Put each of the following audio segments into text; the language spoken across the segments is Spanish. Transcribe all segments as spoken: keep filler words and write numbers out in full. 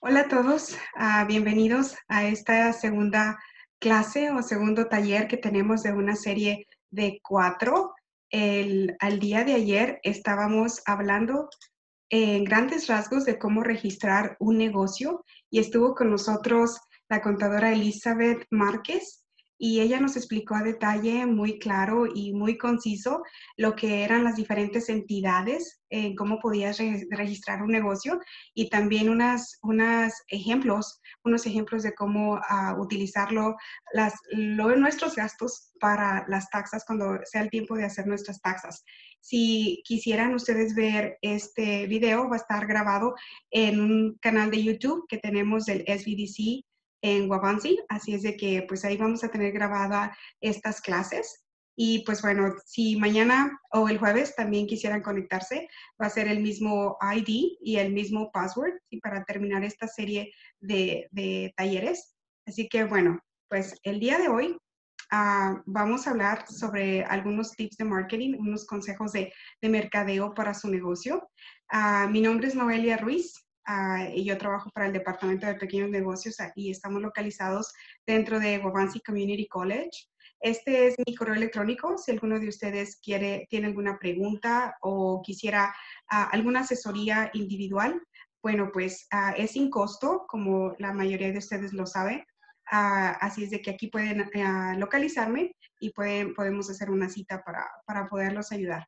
Hola a todos, uh, bienvenidos a esta segunda clase o segundo taller que tenemos de una serie de cuatro. El, al día de ayer estábamos hablando en grandes rasgos de cómo registrar un negocio y estuvo con nosotros la contadora Elizabeth Márquez. Y ella nos explicó a detalle, muy claro y muy conciso, lo que eran las diferentes entidades, eh, cómo podías re registrar un negocio y también unas, unas ejemplos, unos ejemplos de cómo uh, utilizarlo, las, lo, nuestros gastos para las taxas cuando sea el tiempo de hacer nuestras taxas. Si quisieran ustedes ver este video, va a estar grabado en un canal de YouTube que tenemos del S B D C en Waubonsee, así es de que pues ahí vamos a tener grabada estas clases. Y pues bueno, si mañana o el jueves también quisieran conectarse, va a ser el mismo I D y el mismo password y para terminar esta serie de, de talleres. Así que bueno, pues el día de hoy uh, vamos a hablar sobre algunos tips de marketing, unos consejos de, de mercadeo para su negocio. Uh, mi nombre es Noelia Ruiz. Uh, y yo trabajo para el Departamento de Pequeños Negocios y estamos localizados dentro de Waubonsee Community College. Este es mi correo electrónico. Si alguno de ustedes quiere, tiene alguna pregunta o quisiera uh, alguna asesoría individual, bueno, pues uh, es sin costo, como la mayoría de ustedes lo sabe. Uh, así es de que aquí pueden uh, localizarme y pueden, podemos hacer una cita para, para poderlos ayudar.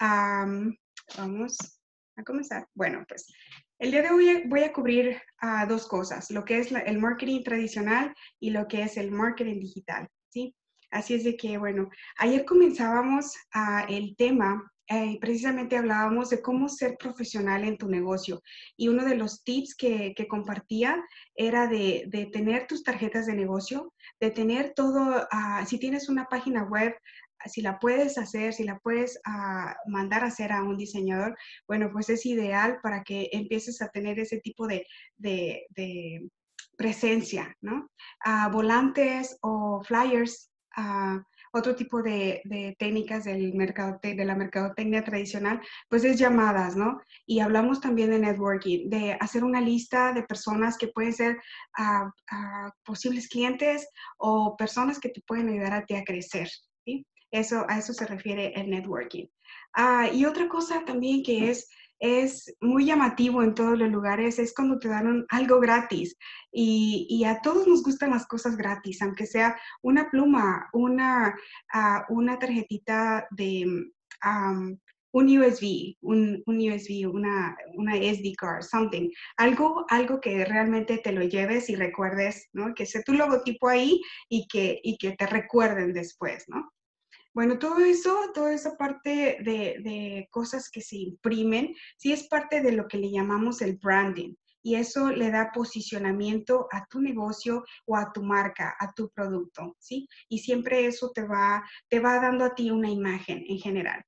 Um, vamos a comenzar. Bueno, pues el día de hoy voy a cubrir uh, dos cosas, lo que es la, el marketing tradicional y lo que es el marketing digital, ¿sí? Así es de que, bueno, ayer comenzábamos uh, el tema eh, y precisamente hablábamos de cómo ser profesional en tu negocio. Y uno de los tips que, que compartía era de, de tener tus tarjetas de negocio, de tener todo, uh, si tienes una página web, si la puedes hacer, si la puedes uh, mandar a hacer a un diseñador, bueno, pues es ideal para que empieces a tener ese tipo de, de, de presencia, ¿no? Uh, volantes o flyers, uh, otro tipo de, de técnicas del mercado, de la mercadotecnia tradicional, pues es llamadas, ¿no? Y hablamos también de networking, de hacer una lista de personas que pueden ser uh, uh, posibles clientes o personas que te pueden ayudar a ti a crecer, ¿sí? Eso, a eso se refiere el networking. Ah, y otra cosa también que es, es muy llamativo en todos los lugares es cuando te dan algo gratis. Y, y a todos nos gustan las cosas gratis, aunque sea una pluma, una, uh, una tarjetita de um, un U S B, un, un U S B, una, una S D card, something. Algo, algo que realmente te lo lleves y recuerdes, ¿no? Que sea tu logotipo ahí y que, y que te recuerden después, ¿no? Bueno, todo eso, toda esa parte de, de cosas que se imprimen, sí es parte de lo que le llamamos el branding. Y eso le da posicionamiento a tu negocio o a tu marca, a tu producto, ¿sí? Y siempre eso te va, te va dando a ti una imagen en general.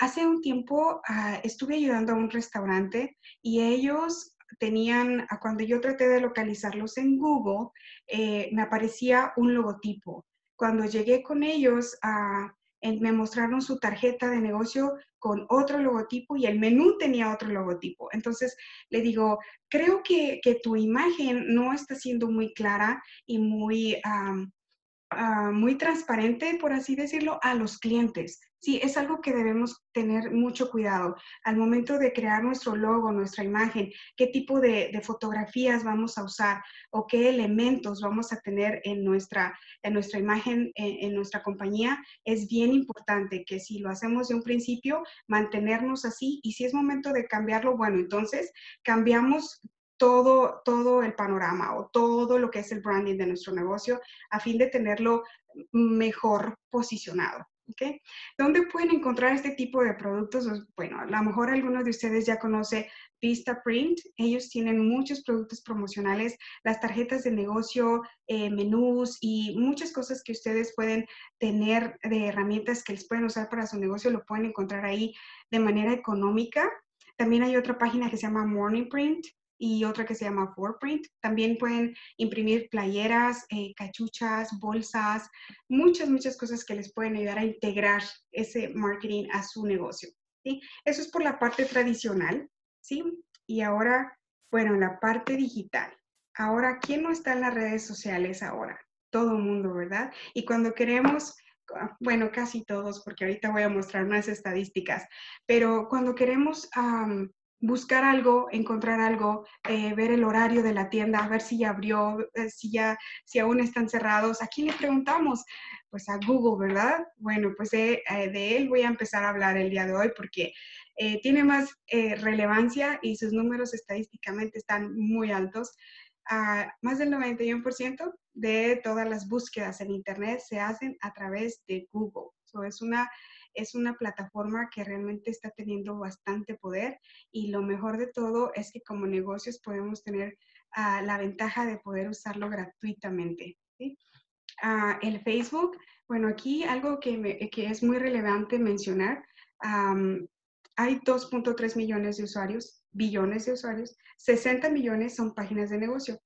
Hace un tiempo uh, estuve ayudando a un restaurante y ellos tenían, cuando yo traté de localizarlos en Google, eh, me aparecía un logotipo. Cuando llegué con ellos a... Uh, me mostraron su tarjeta de negocio con otro logotipo y el menú tenía otro logotipo. Entonces, le digo, creo que, que tu imagen no está siendo muy clara y muy, um, uh, muy transparente, por así decirlo, a los clientes. Sí, es algo que debemos tener mucho cuidado al momento de crear nuestro logo, nuestra imagen, qué tipo de, de fotografías vamos a usar o qué elementos vamos a tener en nuestra, en nuestra imagen, en, en nuestra compañía. Es bien importante que si lo hacemos de un principio, mantenernos así y si es momento de cambiarlo, bueno, entonces cambiamos todo, todo el panorama o todo lo que es el branding de nuestro negocio a fin de tenerlo mejor posicionado. Okay. ¿Dónde pueden encontrar este tipo de productos? Bueno, a lo mejor algunos de ustedes ya conocen Vista Print. Ellos tienen muchos productos promocionales, las tarjetas de negocio, eh, menús y muchas cosas que ustedes pueden tener de herramientas que les pueden usar para su negocio. Lo pueden encontrar ahí de manera económica. También hay otra página que se llama Morning Print y otra que se llama Foreprint. También pueden imprimir playeras, eh, cachuchas, bolsas, muchas, muchas cosas que les pueden ayudar a integrar ese marketing a su negocio, ¿sí? Eso es por la parte tradicional, ¿sí? Y ahora fueron la parte digital. Ahora, ¿quién no está en las redes sociales ahora? Todo mundo, ¿verdad? Y cuando queremos, bueno, casi todos, porque ahorita voy a mostrar más estadísticas, pero cuando queremos um, buscar algo, encontrar algo, eh, ver el horario de la tienda, a ver si ya abrió, eh, si ya, si aún están cerrados, ¿a quién le preguntamos? Pues a Google, ¿verdad? Bueno, pues de, de él voy a empezar a hablar el día de hoy porque eh, tiene más eh, relevancia y sus números estadísticamente están muy altos. Uh, más del noventa y uno por ciento de todas las búsquedas en Internet se hacen a través de Google. So, es, una, es una plataforma que realmente está teniendo bastante poder y lo mejor de todo es que como negocios podemos tener uh, la ventaja de poder usarlo gratuitamente, ¿sí? Uh, el Facebook, bueno, aquí algo que, me, que es muy relevante mencionar, um, hay dos punto tres millones de usuarios, billones de usuarios, sesenta millones son páginas de negocio.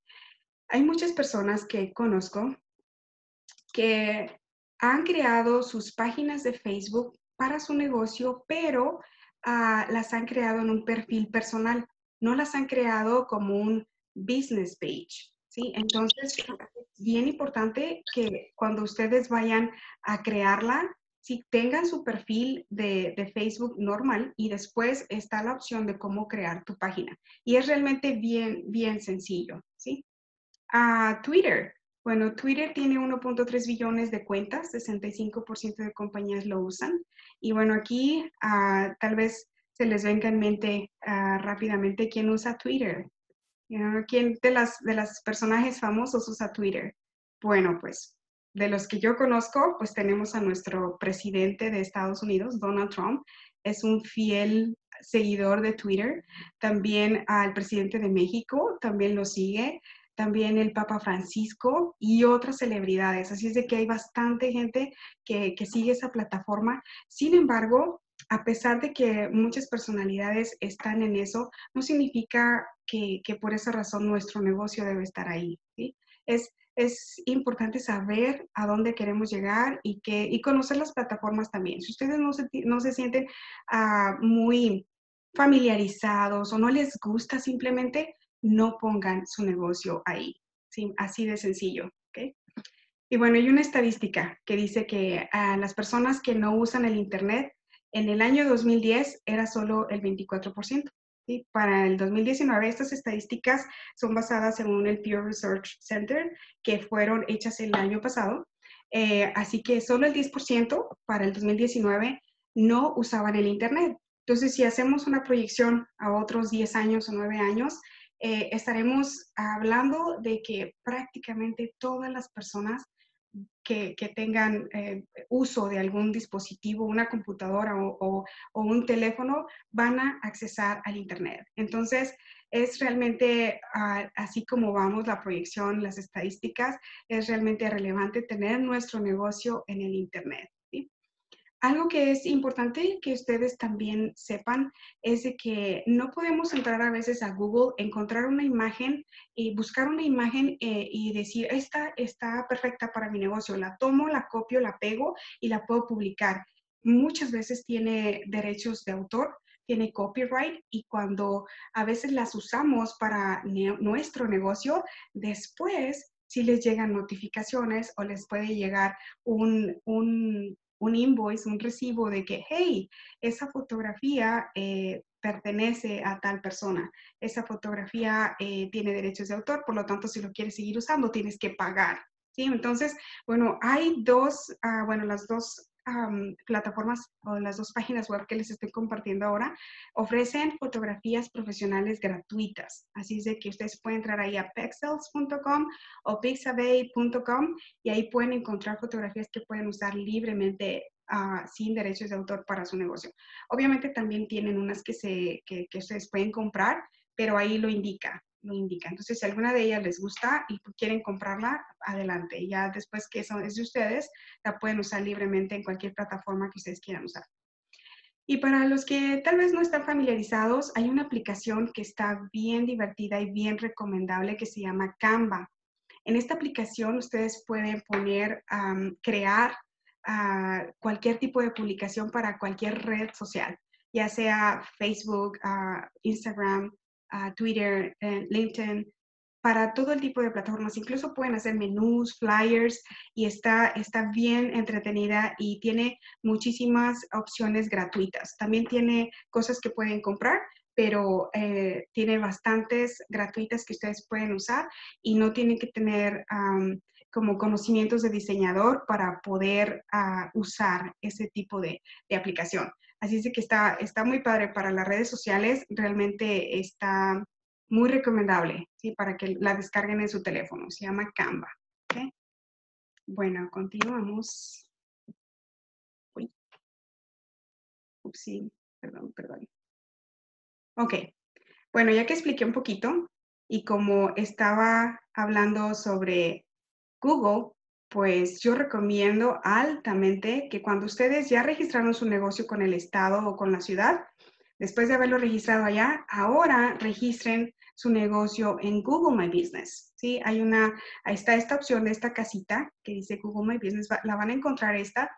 Hay muchas personas que conozco que han creado sus páginas de Facebook para su negocio, pero uh, las han creado en un perfil personal. No las han creado como un business page, ¿sí? Entonces, es bien importante que cuando ustedes vayan a crearla, si tengan su perfil de, de Facebook normal y después está la opción de cómo crear tu página. Y es realmente bien, bien sencillo, ¿sí? Uh, Twitter. Bueno, Twitter tiene uno punto tres billones de cuentas, sesenta y cinco por ciento de compañías lo usan. Y bueno, aquí uh, tal vez se les venga en mente uh, rápidamente quién usa Twitter. You know, ¿quién de las, de los personajes famosos usa Twitter? Bueno, pues... de los que yo conozco, pues tenemos a nuestro presidente de Estados Unidos, Donald Trump. Es un fiel seguidor de Twitter. También al presidente de México, también lo sigue. También el Papa Francisco y otras celebridades. Así es de que hay bastante gente que, que sigue esa plataforma. Sin embargo, a pesar de que muchas personalidades están en eso, no significa que, que por esa razón nuestro negocio debe estar ahí, ¿sí? Es... Es importante saber a dónde queremos llegar y, que, y conocer las plataformas también. Si ustedes no se, no se sienten uh, muy familiarizados o no les gusta, simplemente no pongan su negocio ahí. ¿Sí? Así de sencillo. ¿Okay? Y bueno, hay una estadística que dice que uh, las personas que no usan el Internet en el año dos mil diez era solo el veinticuatro por ciento. Y para el dos mil diecinueve, estas estadísticas son basadas según el Pew Research Center, que fueron hechas el año pasado. Eh, así que solo el diez por ciento para el dos mil diecinueve no usaban el Internet. Entonces, si hacemos una proyección a otros diez años o nueve años, eh, estaremos hablando de que prácticamente todas las personas que, que tengan eh, uso de algún dispositivo, una computadora o, o, o un teléfono, van a accesar al Internet. Entonces, es realmente, uh, así como vamos, la proyección, las estadísticas, es realmente relevante tener nuestro negocio en el Internet, ¿sí? Algo que es importante que ustedes también sepan es de que no podemos entrar a veces a Google, encontrar una imagen y buscar una imagen eh, y decir, esta está perfecta para mi negocio, la tomo, la copio, la pego y la puedo publicar. Muchas veces tiene derechos de autor, tiene copyright y cuando a veces las usamos para ne- nuestro negocio, después sí les llegan notificaciones o les puede llegar un... un un invoice, un recibo de que, hey, esa fotografía eh, pertenece a tal persona. Esa fotografía eh, tiene derechos de autor, por lo tanto, si lo quieres seguir usando, tienes que pagar, ¿sí? Entonces, bueno, hay dos, uh, bueno, las dos um, plataformas o las dos páginas web que les estoy compartiendo ahora ofrecen fotografías profesionales gratuitas. Así es de que ustedes pueden entrar ahí a pexels punto com o pixabay punto com y ahí pueden encontrar fotografías que pueden usar libremente uh, sin derechos de autor para su negocio. Obviamente también tienen unas que, se, que, que ustedes pueden comprar, pero ahí lo indica. Lo indica. Entonces, si alguna de ellas les gusta y quieren comprarla, adelante. Ya después que eso es de ustedes, la pueden usar libremente en cualquier plataforma que ustedes quieran usar. Y para los que tal vez no están familiarizados, hay una aplicación que está bien divertida y bien recomendable que se llama Canva. En esta aplicación ustedes pueden poner, um, crear uh, cualquier tipo de publicación para cualquier red social, ya sea Facebook, uh, Instagram, uh, Twitter, eh, LinkedIn, para todo el tipo de plataformas. Incluso pueden hacer menús, flyers, y está, está bien entretenida y tiene muchísimas opciones gratuitas. También tiene cosas que pueden comprar, pero eh, tiene bastantes gratuitas que ustedes pueden usar y no tienen que tener um, como conocimientos de diseñador para poder uh, usar ese tipo de, de aplicación. Así es que está, está muy padre para las redes sociales. Realmente está muy recomendable, ¿sí? Para que la descarguen en su teléfono. Se llama Canva. ¿Okay? Bueno, continuamos. Uy. Upsi, perdón, perdón. Ok. Bueno, ya que expliqué un poquito y como estaba hablando sobre Google, pues yo recomiendo altamente que cuando ustedes ya registraron su negocio con el estado o con la ciudad, después de haberlo registrado allá, ahora registren su negocio en Google My Business. ¿Sí? Hay una, ahí está esta opción de esta casita que dice Google My Business. La van a encontrar esta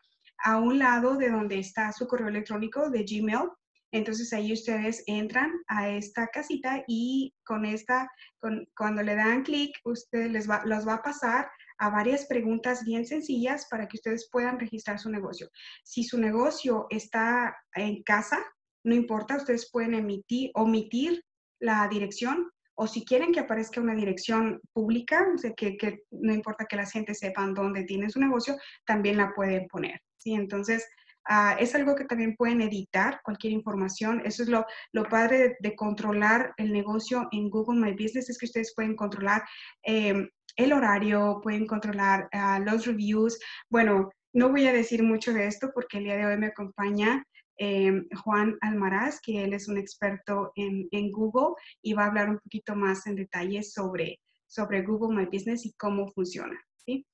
a un lado de donde está su correo electrónico de Gmail. Entonces ahí ustedes entran a esta casita y con esta, con, cuando le dan clic, ustedes les va, los va a pasar a varias preguntas bien sencillas para que ustedes puedan registrar su negocio. Si su negocio está en casa, no importa, ustedes pueden emitir, omitir la dirección, o si quieren que aparezca una dirección pública, o sea, que, que no importa que la gente sepan dónde tienen su negocio, también la pueden poner. ¿Sí? Entonces, Uh, es algo que también pueden editar, cualquier información. Eso es lo, lo padre de, de controlar el negocio en Google My Business, es que ustedes pueden controlar eh, el horario, pueden controlar uh, los reviews. Bueno, no voy a decir mucho de esto porque el día de hoy me acompaña eh, Juan Almaraz, que él es un experto en, en Google y va a hablar un poquito más en detalle sobre, sobre Google My Business y cómo funciona. ¿Sí?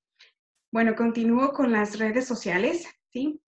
Bueno, continúo con las redes sociales. ¿Sí?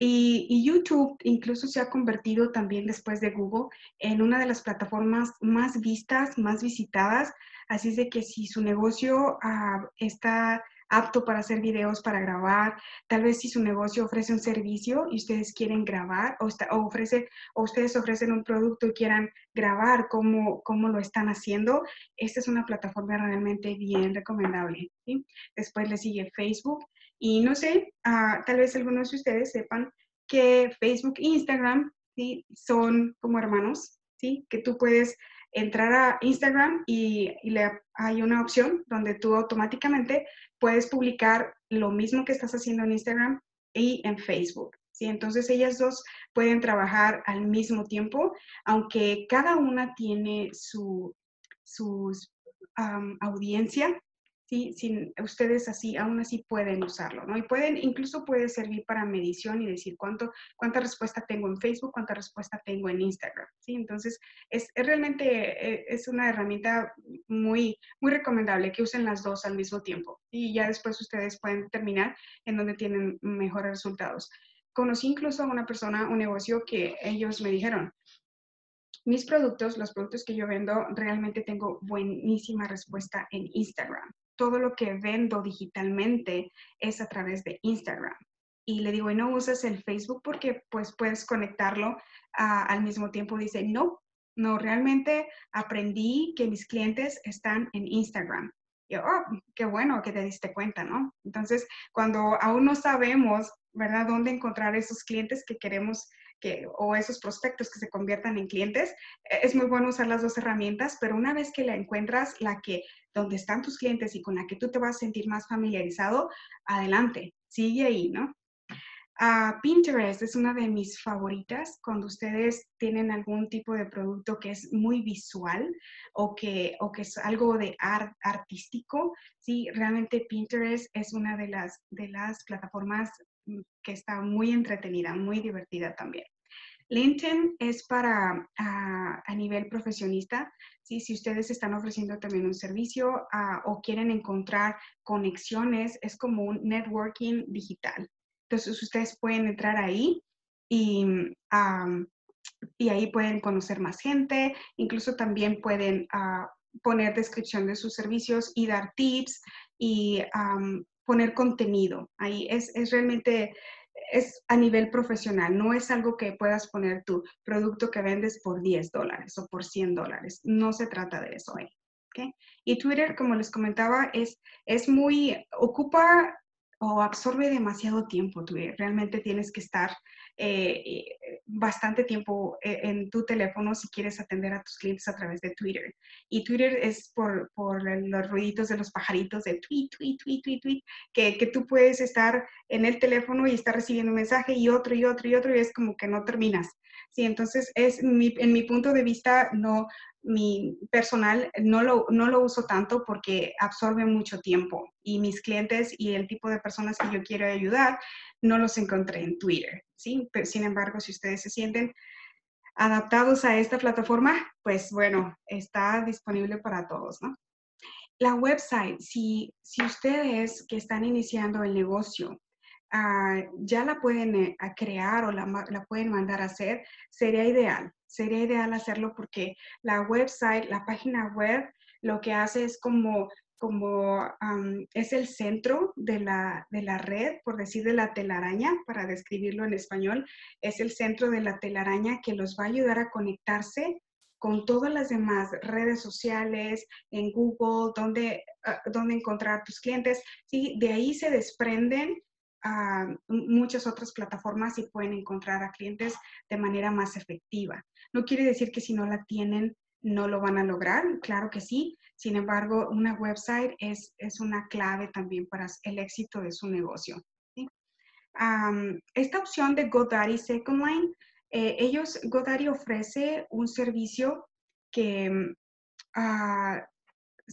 Y, y YouTube incluso se ha convertido también después de Google en una de las plataformas más vistas, más visitadas. Así es de que si su negocio uh, está apto para hacer videos, para grabar, tal vez si su negocio ofrece un servicio y ustedes quieren grabar o, está, o, ofrece, o ustedes ofrecen un producto y quieran grabar cómo, cómo lo están haciendo, esta es una plataforma realmente bien recomendable. ¿Sí? Después le sigue Facebook. Y no sé, uh, tal vez algunos de ustedes sepan que Facebook e Instagram, ¿sí? Son como hermanos, ¿sí? Que tú puedes entrar a Instagram y, y le, hay una opción donde tú automáticamente puedes publicar lo mismo que estás haciendo en Instagram y en Facebook. ¿Sí? Entonces ellas dos pueden trabajar al mismo tiempo, aunque cada una tiene su sus, um, audiencia. Sí, sin, ustedes así, aún así pueden usarlo, ¿no? Y pueden, incluso puede servir para medición y decir cuánto, cuánta respuesta tengo en Facebook, cuánta respuesta tengo en Instagram, ¿sí? Entonces, es, es realmente es una herramienta muy, muy recomendable que usen las dos al mismo tiempo. Y ya después ustedes pueden determinar en dónde tienen mejores resultados. Conocí incluso a una persona, un negocio que ellos me dijeron, mis productos, los productos que yo vendo, realmente tengo buenísima respuesta en Instagram. Todo lo que vendo digitalmente es a través de Instagram. Y le digo, ¿y no usas el Facebook porque pues puedes conectarlo uh, al mismo tiempo? Dice, no, no, realmente aprendí que mis clientes están en Instagram. Y yo, oh, qué bueno que te diste cuenta, ¿no? Entonces, cuando aún no sabemos, ¿verdad? Dónde encontrar esos clientes que queremos Que, o esos prospectos que se conviertan en clientes, es muy bueno usar las dos herramientas, pero una vez que la encuentras, la que, donde están tus clientes y con la que tú te vas a sentir más familiarizado, adelante, sigue ahí, ¿no? Uh, Pinterest es una de mis favoritas cuando ustedes tienen algún tipo de producto que es muy visual o que, o que es algo de art, artístico, ¿sí? Realmente Pinterest es una de las, de las plataformas que está muy entretenida, muy divertida también. LinkedIn es para a, a nivel profesionista, ¿sí? Si ustedes están ofreciendo también un servicio a, o quieren encontrar conexiones, es como un networking digital. Entonces ustedes pueden entrar ahí y, um, y ahí pueden conocer más gente, incluso también pueden uh, poner descripción de sus servicios y dar tips y um, poner contenido. Ahí es, es realmente es a nivel profesional, no es algo que puedas poner tu producto que vendes por diez dólares o por cien dólares. No se trata de eso ahí. ¿Okay? Y Twitter, como les comentaba, es, es muy, ocupa o absorbe demasiado tiempo. Twitter. Realmente tienes que estar eh, bastante tiempo en tu teléfono si quieres atender a tus clientes a través de Twitter. Y Twitter es por, por los ruiditos de los pajaritos de tweet, tweet, tweet, tweet, tweet, que, que tú puedes estar en el teléfono y estar recibiendo un mensaje y otro y otro y otro y es como que no terminas. Sí, entonces es mi, en mi punto de vista, no, mi personal no lo, no lo uso tanto porque absorbe mucho tiempo y mis clientes y el tipo de personas que yo quiero ayudar no los encontré en Twitter, ¿sí? Pero, sin embargo, si ustedes se sienten adaptados a esta plataforma, pues bueno, está disponible para todos, ¿no? La website, si, si ustedes que están iniciando el negocio, Uh, ya la pueden eh, a crear o la, la pueden mandar a hacer, sería ideal. Sería ideal hacerlo porque la website, la página web, lo que hace es como, como um, es el centro de la, de la red, por decir de la telaraña, para describirlo en español, es el centro de la telaraña que los va a ayudar a conectarse con todas las demás redes sociales, en Google, donde, uh, donde encontrar tus clientes. ¿Sí? De ahí se desprenden a muchas otras plataformas y pueden encontrar a clientes de manera más efectiva. No quiere decir que si no la tienen, no lo van a lograr. Claro que sí. Sin embargo, una website es, es una clave también para el éxito de su negocio. ¿Sí? Um, esta opción de GoDaddy SecondLine, eh, ellos, GoDaddy ofrece un servicio que uh,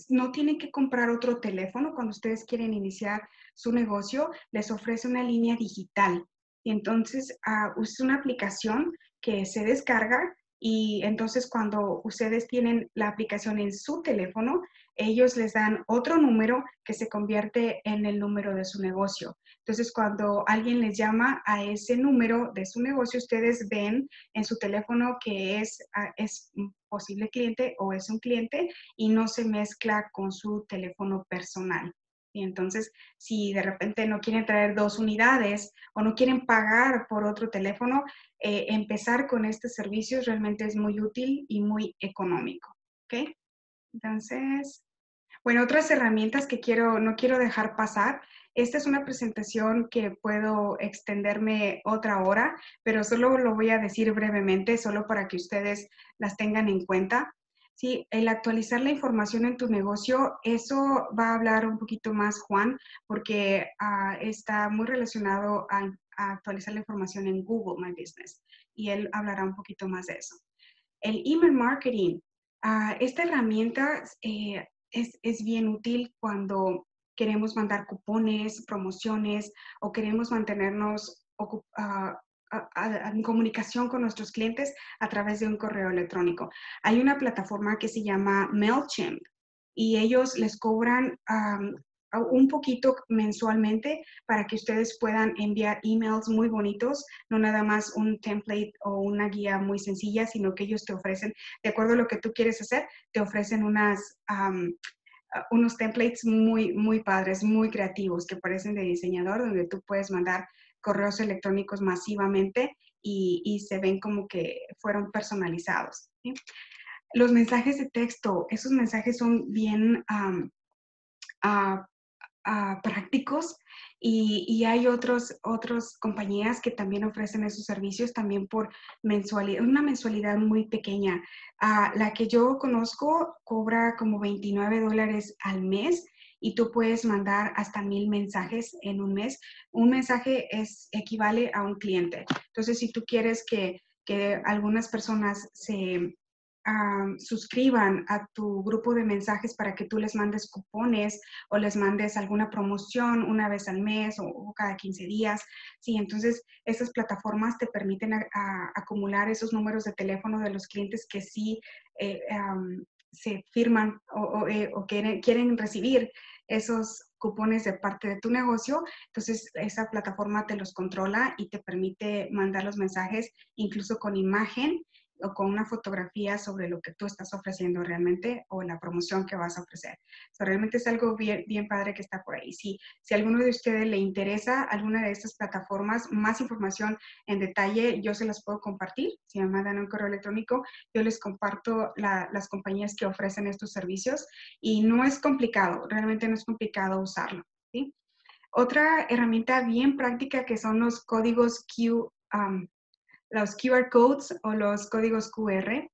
no tienen que comprar otro teléfono cuando ustedes quieren iniciar su negocio, les ofrece una línea digital. Entonces, uh, es una aplicación que se descarga y entonces cuando ustedes tienen la aplicación en su teléfono, ellos les dan otro número que se convierte en el número de su negocio. Entonces, cuando alguien les llama a ese número de su negocio, ustedes ven en su teléfono que es, uh, es un posible cliente o es un cliente y no se mezcla con su teléfono personal. Y entonces, si de repente no quieren traer dos unidades o no quieren pagar por otro teléfono, eh, empezar con este servicio realmente es muy útil y muy económico. ¿Okay? Entonces, bueno, otras herramientas que quiero, no quiero dejar pasar. Esta es una presentación que puedo extenderme otra hora, pero solo lo voy a decir brevemente, solo para que ustedes las tengan en cuenta. Sí, el actualizar la información en tu negocio, eso va a hablar un poquito más Juan, porque uh, está muy relacionado a, a actualizar la información en Google My Business y él hablará un poquito más de eso. El email marketing, uh, esta herramienta eh, es, es bien útil cuando queremos mandar cupones, promociones o queremos mantenernos ocupados. Uh, en comunicación con nuestros clientes a través de un correo electrónico. Hay una plataforma que se llama MailChimp y ellos les cobran um, un poquito mensualmente para que ustedes puedan enviar emails muy bonitos, no nada más un template o una guía muy sencilla, sino que ellos te ofrecen, de acuerdo a lo que tú quieres hacer, te ofrecen unas... Um, unos templates muy, muy padres, muy creativos, que parecen de diseñador, donde tú puedes mandar correos electrónicos masivamente y, y se ven como que fueron personalizados. ¿Sí? Los mensajes de texto, esos mensajes son bien um, uh, uh, prácticos y, y hay otros, otras compañías que también ofrecen esos servicios también por mensualidad, una mensualidad muy pequeña. Uh, la que yo conozco cobra como veintinueve dólares al mes y tú puedes mandar hasta mil mensajes en un mes. Un mensaje es, equivale a un cliente. Entonces, si tú quieres que, que algunas personas se um, suscriban a tu grupo de mensajes para que tú les mandes cupones o les mandes alguna promoción una vez al mes o, o cada quince días. Sí, entonces, esas plataformas te permiten a, a, acumular esos números de teléfono de los clientes que sí eh, um, se firman o, o, eh, o quieren, quieren recibir esos cupones de parte de tu negocio, entonces esa plataforma te los controla y te permite mandar los mensajes incluso con imagen o con una fotografía sobre lo que tú estás ofreciendo realmente o la promoción que vas a ofrecer. So, realmente es algo bien, bien padre que está por ahí. Si, si a alguno de ustedes le interesa alguna de estas plataformas, más información en detalle, yo se las puedo compartir. Si me mandan un correo electrónico, yo les comparto la, las compañías que ofrecen estos servicios. Y no es complicado, realmente no es complicado usarlo, ¿sí? Otra herramienta bien práctica que son los códigos Q, um, los Q R codes o los códigos Q R.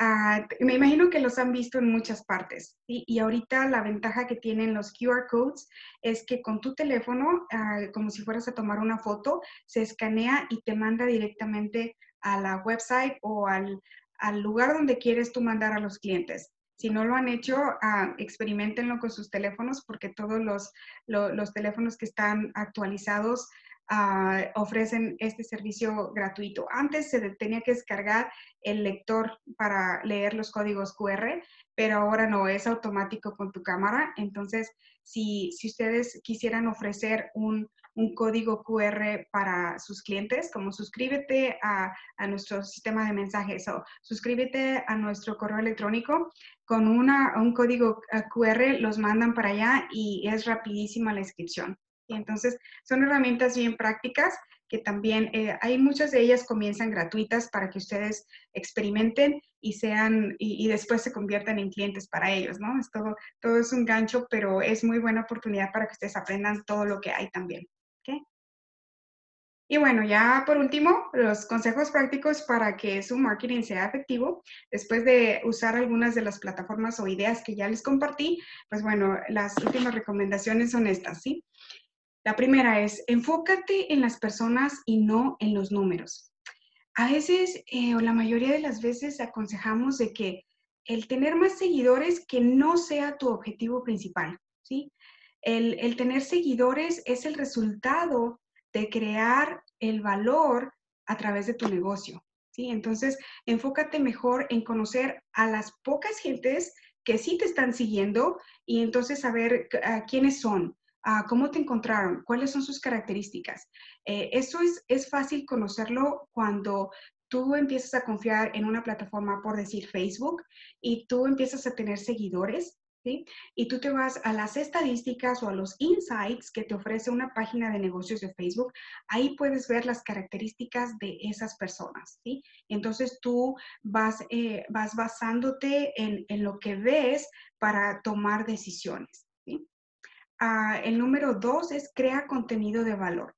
Uh, me imagino que los han visto en muchas partes, ¿sí? Y ahorita la ventaja que tienen los Q R codes es que con tu teléfono, uh, como si fueras a tomar una foto, se escanea y te manda directamente a la website o al, al lugar donde quieres tú mandar a los clientes. Si no lo han hecho, uh, experimentenlo con sus teléfonos porque todos los, lo, los teléfonos que están actualizados uh, ofrecen este servicio gratuito. Antes se tenía que descargar el lector para leer los códigos Q R, pero ahora no, es automático con tu cámara. Entonces, si, si ustedes quisieran ofrecer un, un código Q R para sus clientes, como suscríbete a, a nuestro sistema de mensajes o suscríbete a nuestro correo electrónico, con una, un código Q R los mandan para allá y es rapidísima la inscripción. Y entonces, son herramientas bien prácticas que también eh, hay muchas de ellas comienzan gratuitas para que ustedes experimenten y sean y, y después se conviertan en clientes para ellos, ¿no? Es todo, todo es un gancho, pero es muy buena oportunidad para que ustedes aprendan todo lo que hay también. Y bueno, ya por último, los consejos prácticos para que su marketing sea efectivo. Después de usar algunas de las plataformas o ideas que ya les compartí, pues bueno, las últimas recomendaciones son estas, ¿sí? La primera es, enfócate en las personas y no en los números. A veces, eh, o la mayoría de las veces, aconsejamos de que el tener más seguidores que no sea tu objetivo principal, ¿sí? El, el tener seguidores es el resultado de crear el valor a través de tu negocio, ¿sí? Entonces, enfócate mejor en conocer a las pocas gentes que sí te están siguiendo y entonces saber uh, quiénes son, uh, cómo te encontraron, cuáles son sus características. Eh, eso es, es fácil conocerlo cuando tú empiezas a confiar en una plataforma, por decir Facebook, y tú empiezas a tener seguidores, ¿sí? Y tú te vas a las estadísticas o a los insights que te ofrece una página de negocios de Facebook. Ahí puedes ver las características de esas personas, ¿sí? Entonces tú vas, eh, vas basándote en, en lo que ves para tomar decisiones, ¿sí? Ah, el número dos es crea contenido de valor.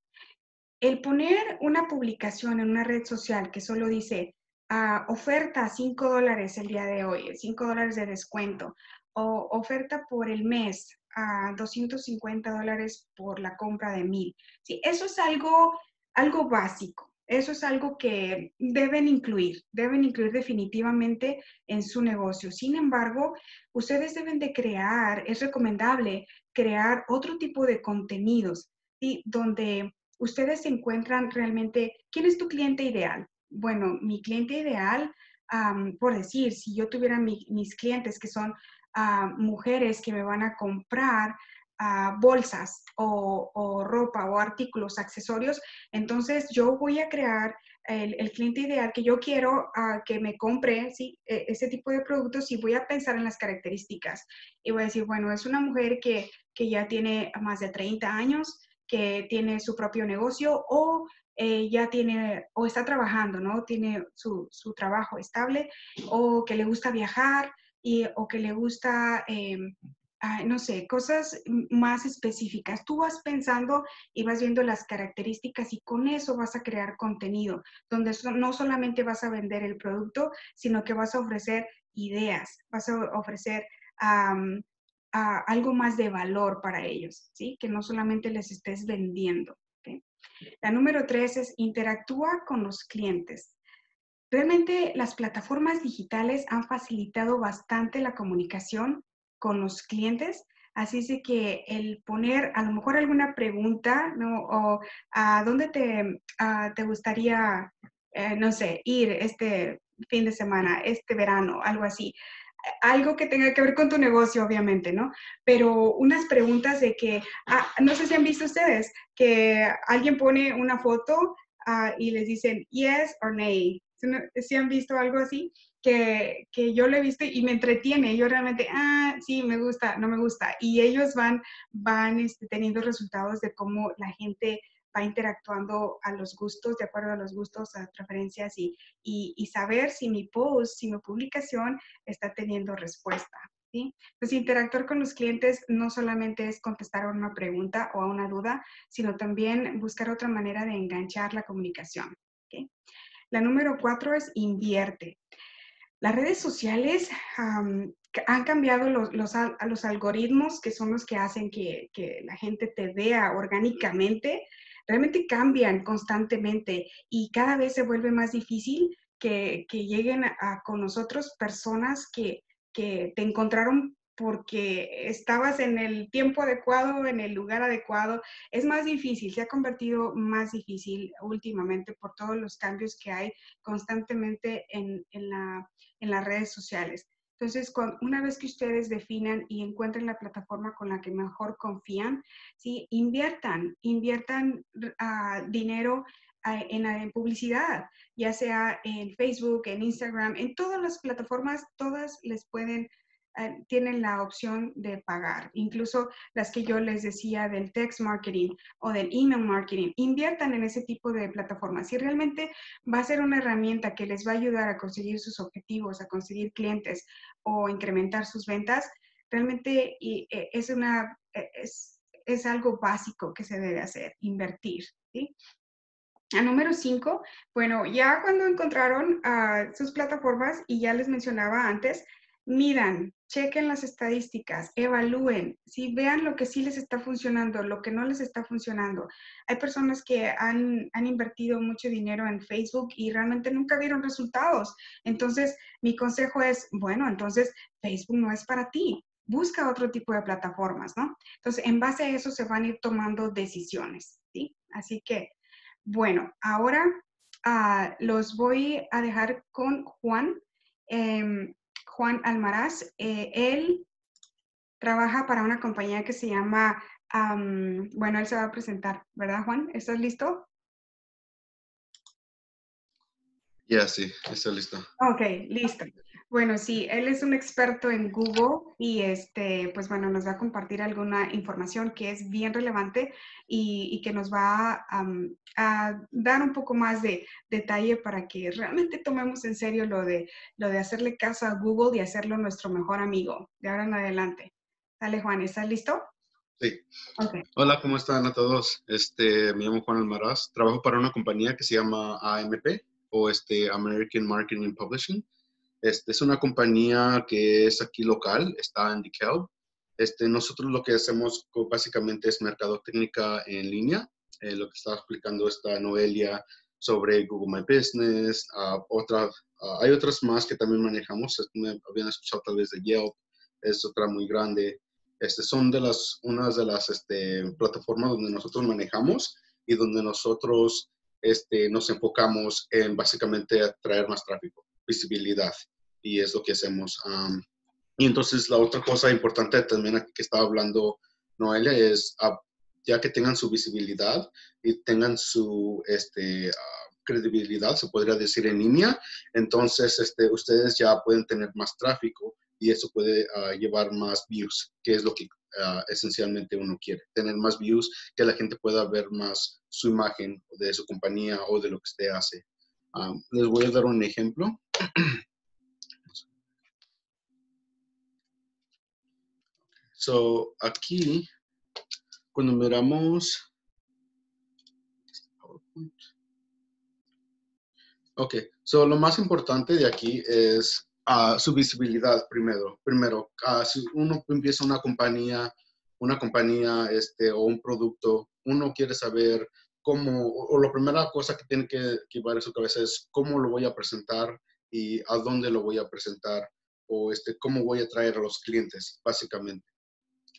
El poner una publicación en una red social que solo dice ah, oferta cinco dólares el día de hoy, cinco dólares de descuento, o oferta por el mes a doscientos cincuenta dólares por la compra de mil. Sí, eso es algo, algo básico. Eso es algo que deben incluir, deben incluir definitivamente en su negocio. Sin embargo, ustedes deben de crear, es recomendable crear otro tipo de contenidos, ¿sí? Donde ustedes encuentran realmente, ¿quién es tu cliente ideal? Bueno, mi cliente ideal, um, por decir, si yo tuviera mi, mis clientes que son a mujeres que me van a comprar uh, bolsas o, o ropa o artículos, accesorios, entonces yo voy a crear el, el cliente ideal que yo quiero uh, que me compre, ¿sí? E ese tipo de productos, y voy a pensar en las características. Y voy a decir, bueno, es una mujer que, que ya tiene más de treinta años, que tiene su propio negocio o eh, ya tiene, o está trabajando, ¿no? Tiene su, su trabajo estable, o que le gusta viajar, Y, o que le gusta, eh, ah, no sé, cosas más específicas. Tú vas pensando y vas viendo las características y con eso vas a crear contenido, donde so, no solamente vas a vender el producto, sino que vas a ofrecer ideas, vas a ofrecer um, a, algo más de valor para ellos, ¿sí? Que no solamente les estés vendiendo, ¿okay? La número tres es interactúa con los clientes. Realmente las plataformas digitales han facilitado bastante la comunicación con los clientes, así es que el poner a lo mejor alguna pregunta, ¿no? O a dónde te, a, te gustaría, eh, no sé, ir este fin de semana, este verano, algo así. Algo que tenga que ver con tu negocio, obviamente, ¿no? Pero unas preguntas de que, ah, no sé si han visto ustedes, que alguien pone una foto ah, y les dicen yes or nay. ¿Sí han visto algo así? Que, que yo lo he visto y me entretiene. Yo realmente, ah, sí, me gusta, no me gusta. Y ellos van, van este, teniendo resultados de cómo la gente va interactuando a los gustos, de acuerdo a los gustos, a preferencias y, y, y saber si mi post, si mi publicación está teniendo respuesta. ¿Sí? Entonces, interactuar con los clientes no solamente es contestar a una pregunta o a una duda, sino también buscar otra manera de enganchar la comunicación. ¿Okay? La número cuatro es invierte. Las redes sociales um, han cambiado los, los, los algoritmos, que son los que hacen que, que la gente te vea orgánicamente. Realmente cambian constantemente y cada vez se vuelve más difícil que, que lleguen a, a con nosotros personas que que te encontraron porque estabas en el tiempo adecuado, en el lugar adecuado. Es más difícil, se ha convertido más difícil últimamente por todos los cambios que hay constantemente en, en, la, en las redes sociales. Entonces, cuando, una vez que ustedes definan y encuentren la plataforma con la que mejor confían, ¿sí? inviertan, inviertan uh, dinero En, en publicidad, ya sea en Facebook, en Instagram, en todas las plataformas, todas les pueden, eh, tienen la opción de pagar. Incluso las que yo les decía del text marketing o del email marketing, inviertan en ese tipo de plataformas. Si realmente va a ser una herramienta que les va a ayudar a conseguir sus objetivos, a conseguir clientes o incrementar sus ventas, realmente y, eh, es, una, eh, es, es algo básico que se debe hacer, invertir, ¿sí? A número cinco, bueno, ya cuando encontraron uh, sus plataformas, y ya les mencionaba antes, miran, chequen las estadísticas, evalúen, ¿sí? Vean lo que sí les está funcionando, lo que no les está funcionando. Hay personas que han, han invertido mucho dinero en Facebook y realmente nunca vieron resultados. Entonces, mi consejo es, bueno, entonces Facebook no es para ti. Busca otro tipo de plataformas, ¿no? Entonces, en base a eso se van a ir tomando decisiones, ¿sí? Así que... Bueno, ahora uh, los voy a dejar con Juan, eh, Juan Almaraz. Eh, él trabaja para una compañía que se llama, um, bueno, él se va a presentar, ¿verdad, Juan? ¿Estás listo? Ya, yeah, sí, estoy listo. Ok, listo. Bueno, sí, él es un experto en Google y este, pues bueno, nos va a compartir alguna información que es bien relevante y, y que nos va um, a dar un poco más de detalle para que realmente tomemos en serio lo de, lo de hacerle caso a Google y hacerlo nuestro mejor amigo de ahora en adelante. Dale, Juan, ¿estás listo? Sí. Okay. Hola, ¿cómo están a todos? Este, me llamo Juan Almaraz, trabajo para una compañía que se llama A M P o este, American Marketing and Publishing. Este, es una compañía que es aquí local, está en DeKalb. Este, nosotros lo que hacemos básicamente es mercadotecnia en línea. Eh, lo que está explicando esta Noelia sobre Google My Business. Uh, otra, uh, hay otras más que también manejamos. Me habían escuchado tal vez de Yelp. Es otra muy grande. Este, son de las, unas de las este, plataformas donde nosotros manejamos y donde nosotros este, nos enfocamos en básicamente atraer más tráfico, visibilidad. Y es lo que hacemos. Um, y entonces la otra cosa importante también aquí que estaba hablando Noelia es uh, ya que tengan su visibilidad y tengan su este, uh, credibilidad, se podría decir en línea, entonces este, ustedes ya pueden tener más tráfico y eso puede uh, llevar más views, que es lo que uh, esencialmente uno quiere. Tener más views, que la gente pueda ver más su imagen de su compañía o de lo que usted hace. Um, les voy a dar un ejemplo. So, aquí, cuando miramos... Ok, so lo más importante de aquí es uh, su visibilidad primero. Primero, uh, si uno empieza una compañía, una compañía este, o un producto, uno quiere saber... Cómo, o la primera cosa que tiene que, que llevar en su cabeza es cómo lo voy a presentar y a dónde lo voy a presentar o este, cómo voy a traer a los clientes, básicamente.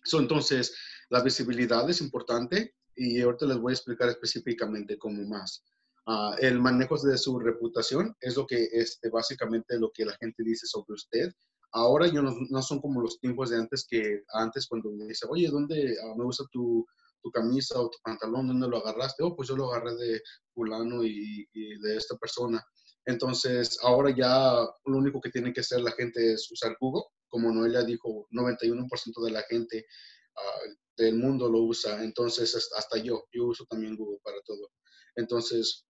So, entonces, la visibilidad es importante y ahorita les voy a explicar específicamente cómo más. Uh, el manejo de su reputación es lo que este, básicamente lo que la gente dice sobre usted. Ahora yo no, no son como los tiempos de antes que antes cuando me dice, oye, ¿dónde uh, me gusta tu... tu camisa o tu pantalón, ¿dónde lo agarraste? Oh, pues yo lo agarré de fulano y, y de esta persona. Entonces, ahora ya lo único que tiene que hacer la gente es usar Google. Como Noelia dijo, noventa y uno por ciento de la gente uh, del mundo lo usa. Entonces, hasta yo, yo uso también Google para todo. Entonces,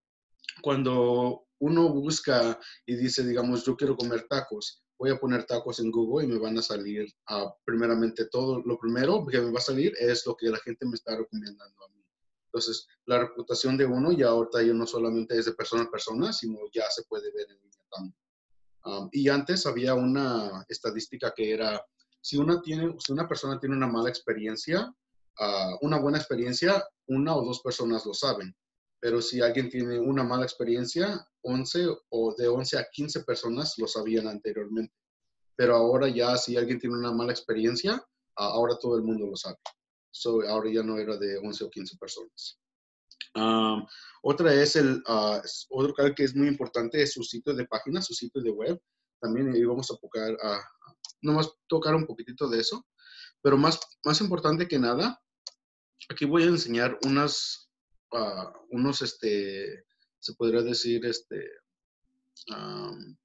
cuando uno busca y dice, digamos, yo quiero comer tacos, voy a poner tacos en Google y me van a salir, uh, primeramente todo, lo primero que me va a salir es lo que la gente me está recomendando a mí. Entonces, la reputación de uno ya ahorita ya no solamente es de persona a persona, sino ya se puede ver en línea también. Um, y antes había una estadística que era, si una, tiene, si una persona tiene una mala experiencia, uh, una buena experiencia, una o dos personas lo saben. Pero si alguien tiene una mala experiencia, once o de once a quince personas lo sabían anteriormente. Pero ahora ya, si alguien tiene una mala experiencia, uh, ahora todo el mundo lo sabe. So, ahora ya no era de once o quince personas. Um, otra es el, uh, otro que es muy importante es su sitio de página, su sitio de web. También íbamos a tocar, uh, nomás tocar un poquitito de eso. Pero más, más importante que nada, aquí voy a enseñar unas, uh, unos, este, se podría decir, este, um,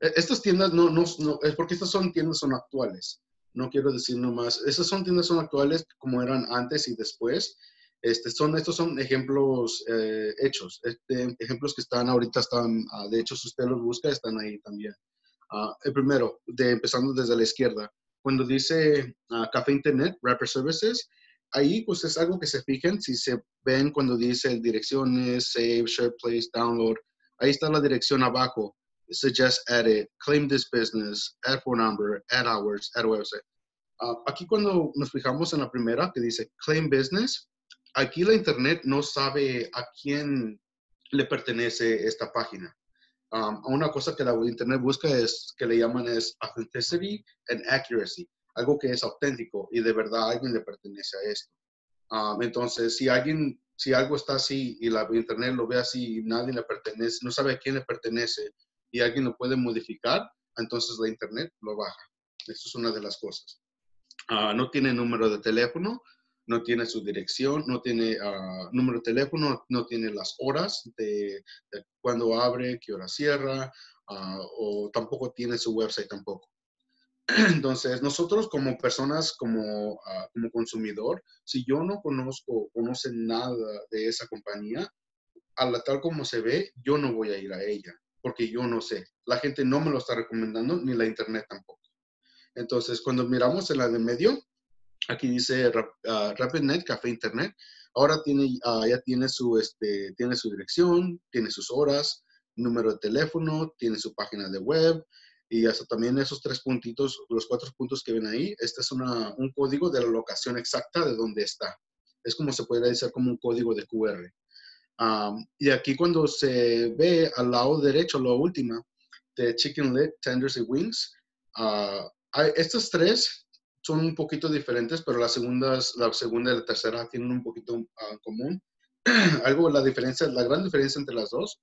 estas tiendas no, no, no, es porque estas son tiendas son actuales. No quiero decir nomás, esas son tiendas son actuales como eran antes y después. Este, son, estos son ejemplos eh, hechos, este, ejemplos que están ahorita, están, uh, de hecho, si usted los busca, están ahí también. Uh, el primero, de, empezando desde la izquierda, cuando dice uh, Café Internet, Wrapper Services, ahí pues es algo que se fijen, si se ven cuando dice direcciones, save, share place, download, ahí está la dirección abajo. Suggest edit, claim this business, add phone number, add hours, add website. Uh, aquí cuando nos fijamos en la primera que dice claim business, aquí la internet no sabe a quién le pertenece esta página. Um, una cosa que la internet busca es, que le llaman es authenticity and accuracy, algo que es auténtico y de verdad a alguien le pertenece a esto. Um, entonces, si alguien, si algo está así y la internet lo ve así y nadie le pertenece, no sabe a quién le pertenece, y alguien lo puede modificar, entonces la internet lo baja. Eso es una de las cosas. Uh, no tiene número de teléfono, no tiene su dirección, no tiene uh, número de teléfono, no tiene las horas de, de cuándo abre, qué hora cierra, uh, o tampoco tiene su website tampoco. Entonces, nosotros como personas, como, uh, como consumidor, si yo no conozco o no sé nada de esa compañía, a la tal como se ve, yo no voy a ir a ella. Porque yo no sé. La gente no me lo está recomendando, ni la internet tampoco. Entonces, cuando miramos en la de medio, aquí dice uh, RapidNet, Café Internet. Ahora tiene, uh, ya tiene su, este, tiene su dirección, tiene sus horas, número de teléfono, tiene su página de web. Y hasta también esos tres puntitos, los cuatro puntos que ven ahí, este es una, un código de la locación exacta de donde está. Es como se puede decir como un código de Q R. Um, y aquí cuando se ve al lado derecho, la última, de Chicken Leg, Tenders y Wings, uh, hay, estas tres son un poquito diferentes, pero las segundas, la segunda y la tercera tienen un poquito en uh, común. Algo, la diferencia, la gran diferencia entre las dos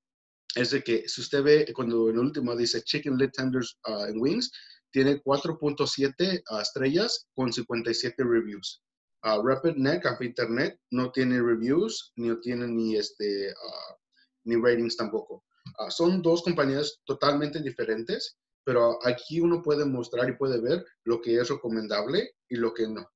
es de que si usted ve cuando en el último dice Chicken Leg, Tenders y uh, Wings, tiene cuatro punto siete uh, estrellas con cincuenta y siete reviews. Uh, RapidNet, Café Internet, no tiene reviews, ni tiene ni, este, uh, ni ratings tampoco. Uh, son dos compañías totalmente diferentes, pero aquí uno puede mostrar y puede ver lo que es recomendable y lo que no.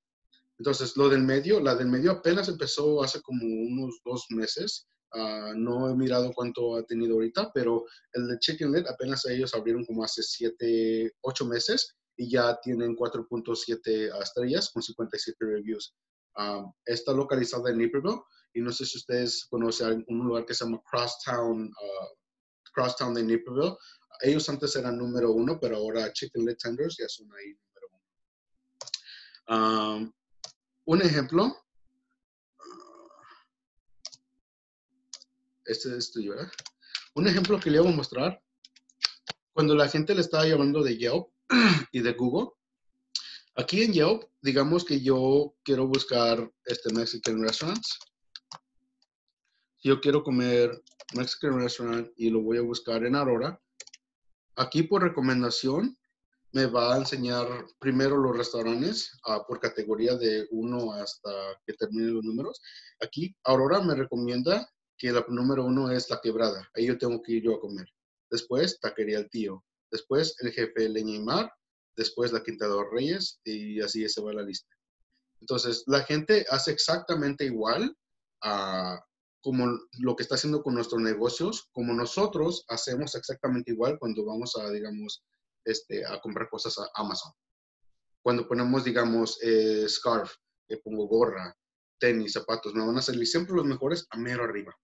Entonces, lo del medio, la del medio apenas empezó hace como unos dos meses. Uh, no he mirado cuánto ha tenido ahorita, pero el de ChickenLit apenas ellos abrieron como hace siete, ocho meses. Y ya tienen cuatro punto siete estrellas con cincuenta y siete reviews. Um, está localizada en Nipperville. Y no sé si ustedes conocen un lugar que se llama Crosstown, uh, Crosstown de Nipperville. Ellos antes eran número uno, pero ahora Chicken Leg Tenders ya son ahí número uno. Um, un ejemplo. Este es tuyo, ¿verdad? Un ejemplo que le voy a mostrar. Cuando la gente le estaba llamando de Yelp y de Google. Aquí en Yelp, digamos que yo quiero buscar este Mexican Restaurants. Yo quiero comer Mexican Restaurant y lo voy a buscar en Aurora. Aquí por recomendación me va a enseñar primero los restaurantes uh, por categoría de uno hasta que termine los números. Aquí Aurora me recomienda que la número uno es La Quebrada. Ahí yo tengo que ir yo a comer. después Taquería el Tío, después el Jefe Leñimar, después la Quinta de los Reyes, y así se va la lista. Entonces, la gente hace exactamente igual a como lo que está haciendo con nuestros negocios, como nosotros hacemos exactamente igual cuando vamos a, digamos, este, a comprar cosas a Amazon. Cuando ponemos, digamos, eh, scarf, eh, pongo gorra, tenis, zapatos, me van a salir siempre los mejores a mero arriba.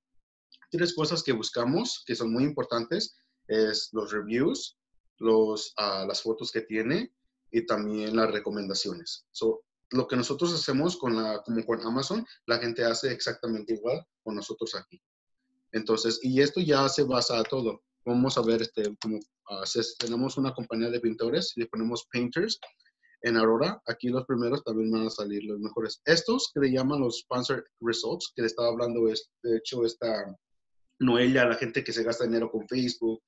Tres cosas que buscamos, que son muy importantes, es los reviews, los, uh, las fotos que tiene y también las recomendaciones. So, lo que nosotros hacemos con la, como con Amazon, la gente hace exactamente igual con nosotros aquí. Entonces, y esto ya se basa a todo. Vamos a ver, este, como, uh, si tenemos una compañía de pintores, le ponemos Painters en Aurora, aquí los primeros también van a salir los mejores. Estos que le llaman los Sponsored Results, que le estaba hablando, es, de hecho, esta Noelia, la gente que se gasta dinero con Facebook,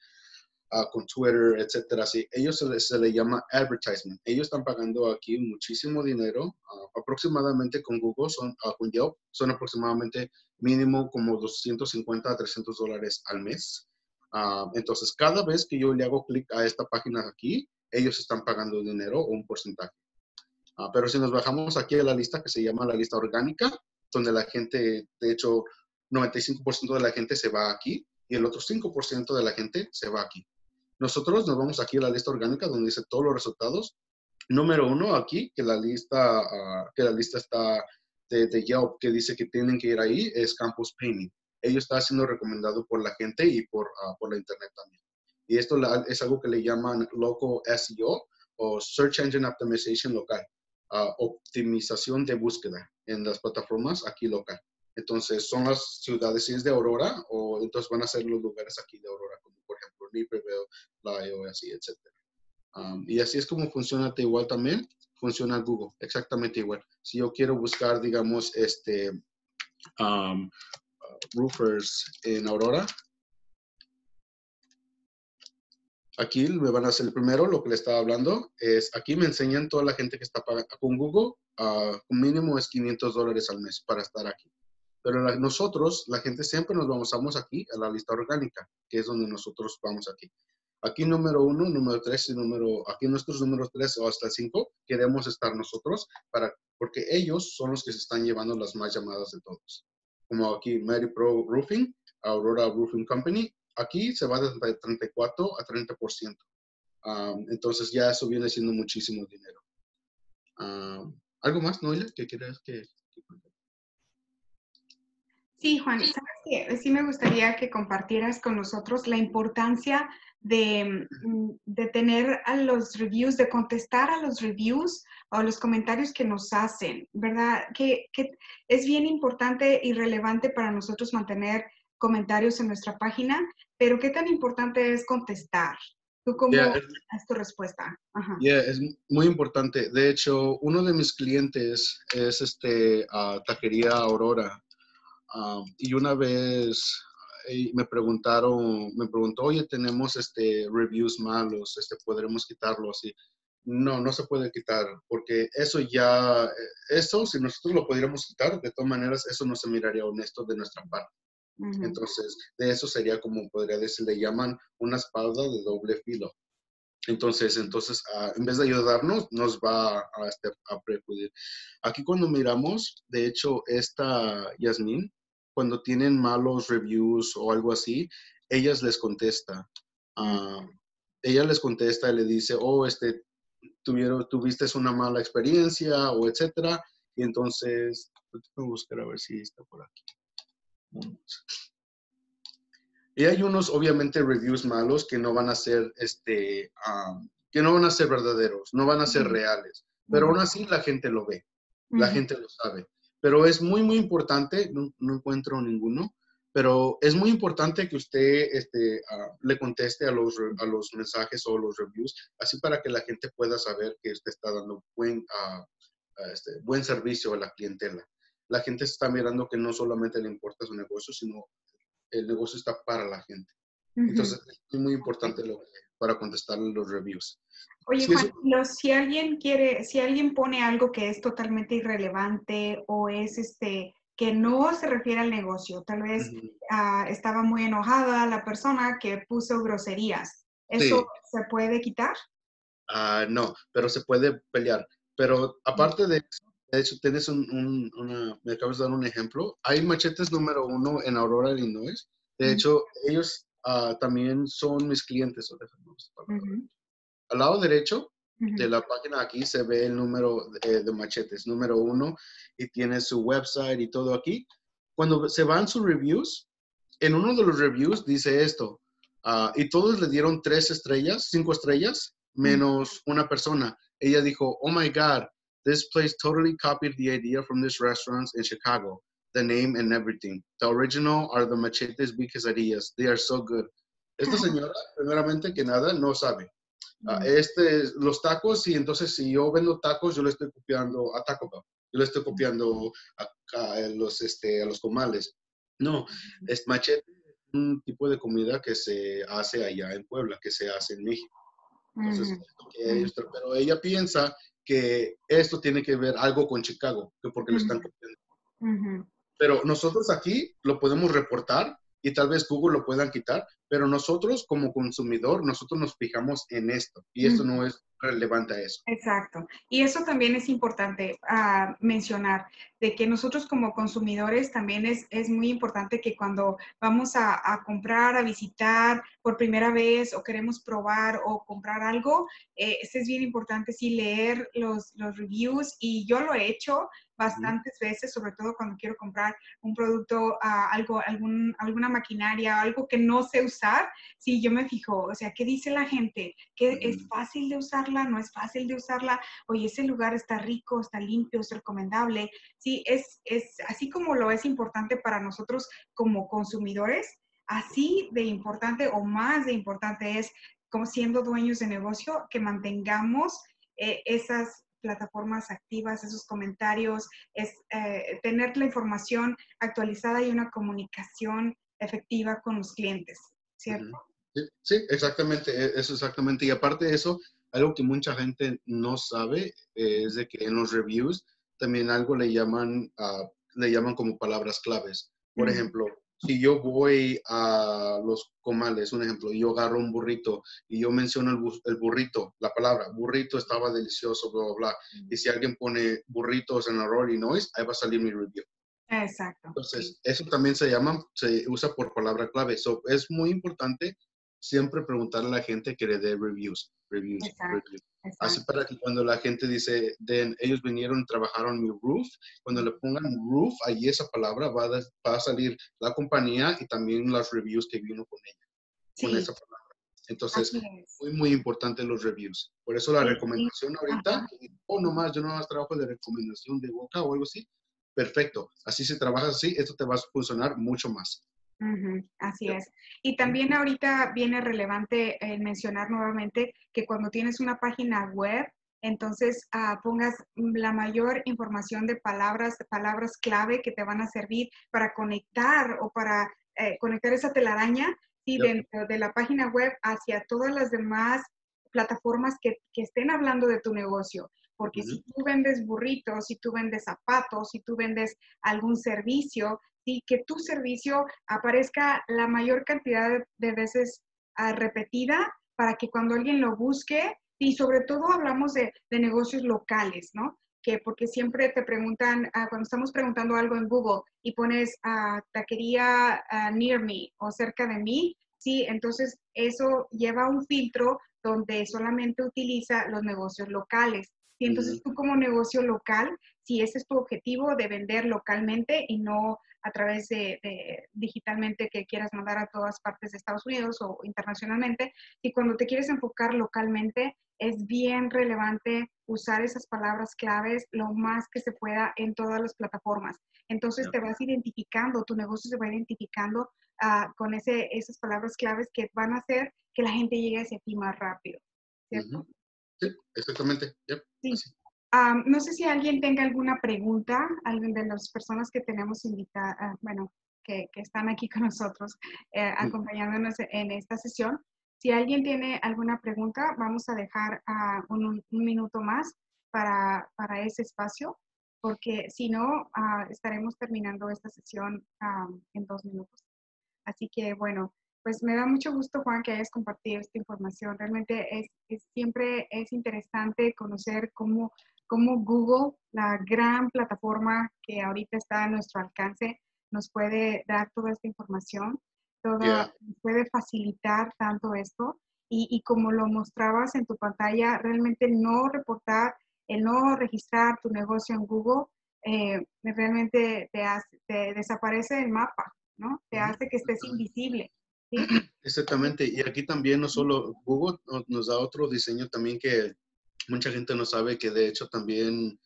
Uh, con Twitter, etcétera. Sí, ellos se les, se les llama advertisement. Ellos están pagando aquí muchísimo dinero, uh, aproximadamente con Google, son, uh, con Yelp, son aproximadamente mínimo como doscientos cincuenta a trescientos dólares al mes. Uh, entonces, cada vez que yo le hago clic a esta página aquí, ellos están pagando dinero o un porcentaje. Uh, pero si nos bajamos aquí a la lista que se llama la lista orgánica, donde la gente, de hecho, noventa y cinco por ciento de la gente se va aquí y el otro cinco por ciento de la gente se va aquí. Nosotros nos vamos aquí a la lista orgánica donde dice todos los resultados. Número uno aquí, que la lista, uh, que la lista está de, de Yelp, que dice que tienen que ir ahí, es Campus Painting. Ello está siendo recomendado por la gente y por, uh, por la internet también. Y esto la, es algo que le llaman local S E O o Search Engine Optimization local. Uh, optimización de búsqueda en las plataformas aquí local. Entonces, son las ciudades, si es de Aurora, o entonces van a ser los lugares aquí de Aurora, como por ejemplo Nipperville, Lyle, así, etcétera. Um, y así es como funciona igual también, funciona Google, exactamente igual. Si yo quiero buscar, digamos, este, um, roofers en Aurora, aquí me van a hacer primero lo que le estaba hablando, es aquí me enseñan toda la gente que está pagando con Google, uh, mínimo es quinientos dólares al mes para estar aquí. Pero la, nosotros, la gente siempre nos vamos, vamos aquí a la lista orgánica, que es donde nosotros vamos aquí. Aquí número uno, número tres y número, aquí nuestros números tres o hasta cinco, queremos estar nosotros, para, porque ellos son los que se están llevando las más llamadas de todos. Como aquí, Mary Pro Roofing, Aurora Roofing Company, aquí se va de treinta y cuatro a treinta por ciento. Um, entonces ya eso viene siendo muchísimo dinero. Um, ¿Algo más, Noelia, que quieras que... Sí, Juan, ¿sabes qué? Sí me gustaría que compartieras con nosotros la importancia de, de tener a los reviews, de contestar a los reviews o los comentarios que nos hacen, ¿verdad? Que, que es bien importante y relevante para nosotros mantener comentarios en nuestra página, pero ¿qué tan importante es contestar? ¿Tú cómo yeah, das tu respuesta? Ajá. Yeah, es muy importante. De hecho, uno de mis clientes es este, uh, Taquería Aurora. Um, y una vez me preguntaron, me preguntó, oye, tenemos este, reviews malos, este, ¿podremos quitarlos? Y no, no se puede quitar, porque eso ya, eso, si nosotros lo pudiéramos quitar, de todas maneras, eso no se miraría honesto de nuestra parte. Uh-huh. Entonces, de eso sería como, podría decir, le llaman una espada de doble filo. Entonces, entonces uh, en vez de ayudarnos, nos va a, este, a perjudicar. Aquí cuando miramos, de hecho, esta Yasmín, cuando tienen malos reviews o algo así, ellas les contesta. Uh, ella les contesta y le dice, oh, este, tuvieron, tuviste una mala experiencia o etcétera. Y entonces, voy a buscar a ver si está por aquí. Vamos. Y hay unos, obviamente, reviews malos que no van a ser, este, um, que no van a ser verdaderos, no van a ser reales. Pero aún así la gente lo ve, la uh-huh. gente lo sabe. Pero es muy, muy importante, no, no encuentro ninguno, pero es muy importante que usted este, uh, le conteste a los, a los mensajes o los reviews, así para que la gente pueda saber que usted está dando buen, uh, este, buen servicio a la clientela. La gente está mirando que no solamente le importa su negocio, sino el negocio está para la gente. Uh-huh. Entonces, es muy importante lo, para contestar los reviews. Oye, sí, Juan, no, si alguien quiere, si alguien pone algo que es totalmente irrelevante o es este, que no se refiere al negocio. Tal vez uh-huh. uh, estaba muy enojada la persona que puso groserías. ¿Eso sí. se puede quitar? Uh, no, pero se puede pelear. Pero aparte de eso, de hecho, tienes un, un una, me acabas de dar un ejemplo. Hay Machetes número uno en Aurora, Illinois. De uh-huh. hecho, ellos uh, también son mis clientes. Uh-huh. Al lado derecho uh-huh. de la página aquí se ve el número de, de Machetes, número uno, y tiene su website y todo aquí. Cuando se van sus reviews, en uno de los reviews dice esto, uh, y todos le dieron tres estrellas, cinco estrellas, menos uh-huh. una persona. Ella dijo, oh my God, this place totally copied the idea from this restaurant in Chicago. The name and everything. The original are the Machetes' biggest ideas. They are so good. Esta señora, primeramente que nada, no sabe. Uh, este, los tacos, y entonces si yo vendo tacos, yo le estoy copiando a Taco Bell. Yo le estoy copiando a, a, a, los, este, a los comales. No, es Machete un tipo de comida que se hace allá en Puebla, que se hace en México. Entonces, eh, pero ella piensa que esto tiene que ver algo con Chicago, que porque lo están copiando. Uh-huh. Pero nosotros aquí lo podemos reportar y tal vez Google lo puedan quitar, pero nosotros como consumidor, nosotros nos fijamos en esto y uh-huh. esto no es relevante a eso. Exacto. Y eso también es importante uh, mencionar, de que nosotros como consumidores también es, es muy importante que cuando vamos a, a comprar, a visitar por primera vez o queremos probar o comprar algo, eh, este es bien importante sí leer los, los reviews, y yo lo he hecho bastantes veces, sobre todo cuando quiero comprar un producto, uh, algo, algún, alguna maquinaria, algo que no sé usar. Sí, yo me fijo, o sea, ¿qué dice la gente? ¿Qué es fácil de usarla? ¿No es fácil de usarla? Oye, ese lugar está rico, está limpio, es recomendable. Sí, es, es así como lo es importante para nosotros como consumidores, así de importante o más de importante es, como siendo dueños de negocio, que mantengamos eh, esas plataformas activas, esos comentarios, es eh, tener la información actualizada y una comunicación efectiva con los clientes, ¿cierto? Sí, sí, exactamente, eso exactamente. Y aparte de eso, algo que mucha gente no sabe eh, es de que en los reviews también algo le llaman, uh, le llaman como palabras claves. Por uh-huh. ejemplo, si yo voy a los comales, un ejemplo, yo agarro un burrito y yo menciono el, bu el burrito, la palabra burrito estaba delicioso, bla, bla, bla. Y si alguien pone burritos en Aurora, Illinois, ahí va a salir mi review. Exacto. Entonces, sí. eso también se llama, se usa por palabra clave. So, es muy importante siempre preguntarle a la gente que le dé reviews. reviews, exacto, reviews. Exacto. Así para que cuando la gente dice, den, ellos vinieron, trabajaron mi roof, cuando le pongan roof, ahí esa palabra va a, va a salir la compañía y también las reviews que vino con ella, sí. con esa palabra. Entonces, es muy, muy importante los reviews. Por eso la recomendación sí. ahorita, o oh, nomás, yo nomás trabajo de recomendación de boca o algo así, perfecto. Así se trabaja así, esto te va a funcionar mucho más. Uh-huh, así es. Y también ahorita viene relevante eh, mencionar nuevamente que cuando tienes una página web, entonces uh, pongas la mayor información de palabras, palabras clave que te van a servir para conectar o para eh, conectar esa telaraña ¿sí? Yep. dentro de la página web hacia todas las demás plataformas que, que estén hablando de tu negocio. Porque uh-huh. si tú vendes burritos, si tú vendes zapatos, si tú vendes algún servicio, ¿sí? que tu servicio aparezca la mayor cantidad de, de veces uh, repetida para que cuando alguien lo busque, y sobre todo hablamos de, de negocios locales, ¿no? Que porque siempre te preguntan, uh, cuando estamos preguntando algo en Google y pones uh, taquería uh, near me o cerca de mí, sí, entonces eso lleva un filtro donde solamente utiliza los negocios locales. Y entonces tú como negocio local, si ese es tu objetivo de vender localmente y no a través de, de digitalmente que quieras mandar a todas partes de Estados Unidos o internacionalmente, y cuando te quieres enfocar localmente, es bien relevante usar esas palabras claves lo más que se pueda en todas las plataformas. Entonces te vas identificando, tu negocio se va identificando uh, con ese, esas palabras claves que van a hacer que la gente llegue hacia ti más rápido, ¿cierto? Uh-huh. Sí, exactamente. Yep. Sí. Um, no sé si alguien tenga alguna pregunta, alguien de las personas que tenemos invitadas, uh, bueno, que, que están aquí con nosotros, eh, acompañándonos en esta sesión. Si alguien tiene alguna pregunta, vamos a dejar uh, un, un minuto más para, para ese espacio. porque si no, uh, estaremos terminando esta sesión um, en dos minutos. Así que, bueno, pues me da mucho gusto, Juan, que hayas compartido esta información. Realmente es, es, siempre es interesante conocer cómo, cómo Google, la gran plataforma que ahorita está a nuestro alcance, nos puede dar toda esta información, toda, sí. puede facilitar tanto esto. Y, y como lo mostrabas en tu pantalla, realmente no reportar, el no registrar tu negocio en Google, eh, realmente te, hace, te desaparece el mapa, ¿no? Te hace que estés invisible. ¿Sí? Exactamente. Y aquí también no solo Google nos da otro diseño también que mucha gente no sabe, que de hecho también